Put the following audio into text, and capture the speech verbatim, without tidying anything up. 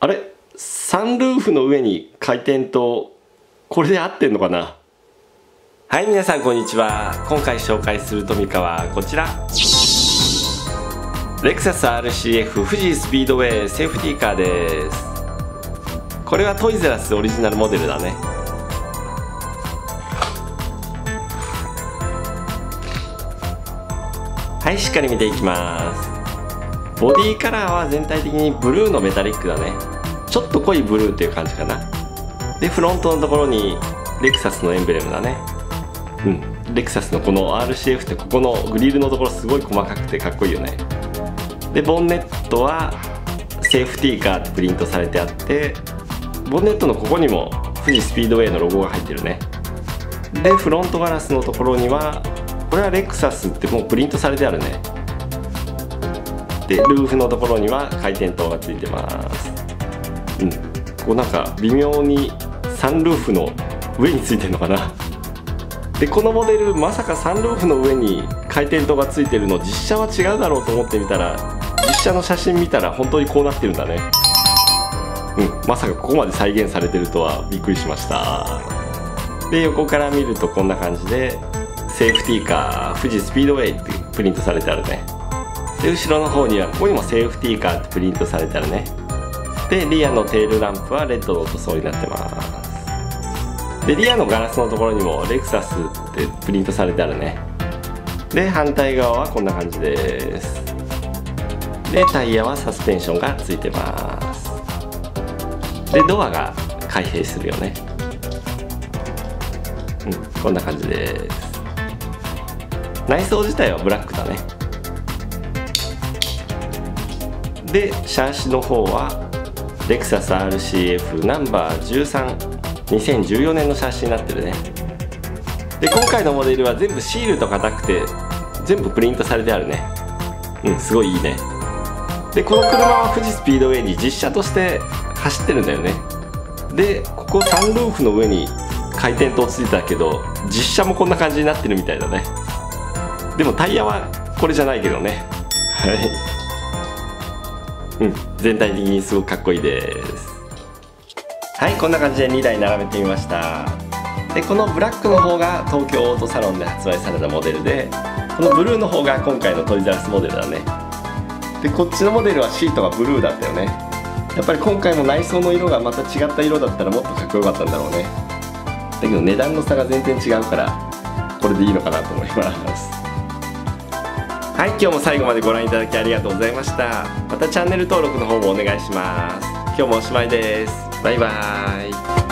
あれサンルーフの上に回転灯、これで合ってんのかな。はい、皆さんこんにちは。今回紹介するトミカはこちら、レクサス アールシーエフ 富士スピードウェイセーフティーカーです。これはトイザらスオリジナルモデルだね。はい、しっかり見ていきます。ボディカラーは全体的にブルーのメタリックだね。ちょっと濃いブルーっていう感じかな。でフロントのところにレクサスのエンブレムだね。うん、レクサスのこの アールシーエフ ってここのグリルのところすごい細かくてかっこいいよね。でボンネットはセーフティーカーってプリントされてあって、ボンネットのここにも富士スピードウェイのロゴが入ってるね。でフロントガラスのところにはこれはレクサスってもうプリントされてあるね。でルーフのところには回転灯がついてます。うん、ここなんか微妙にサンルーフの上についてるのかな。でこのモデルまさかサンルーフの上に回転灯がついてるの、実写は違うだろうと思ってみたら、実写の写真見たら本当にこうなってるんだね。うん、まさかここまで再現されてるとはびっくりしました。で横から見るとこんな感じでセーフティーカー富士スピードウェイってプリントされてあるね。で後ろの方にはここにもセーフティーカーってプリントされてあるね。でリアのテールランプはレッドの塗装になってます。でリアのガラスのところにもレクサスってプリントされてあるね。で反対側はこんな感じです。でタイヤはサスペンションがついてます。でドアが開閉するよね。うん、こんな感じです。内装自体はブラックだね。でシャーシの方はレクサス アールシーエフ ナンバーじゅうさん、にせんじゅうよねんの写真になってるね。で今回のモデルは全部シールと硬くて全部プリントされてあるね。うん、すごいいいね。でこの車は富士スピードウェイに実車として走ってるんだよね。でここサンルーフの上に回転灯ついてたけど、実車もこんな感じになってるみたいだね。でもタイヤはこれじゃないけどね。はい、うん、全体的にすごくかっこいいです。はい、こんな感じでにだい並べてみました。でこのブラックの方が東京オートサロンで発売されたモデルで、このブルーの方が今回のトイザらスモデルだね。でこっちのモデルはシートがブルーだったよね。やっぱり今回の内装の色がまた違った色だったらもっとかっこよかったんだろうね。だけど値段の差が全然違うからこれでいいのかなと思います。はい、今日も最後までご覧いただきありがとうございました。またチャンネル登録の方もお願いします。今日もおしまいです。バイバーイ。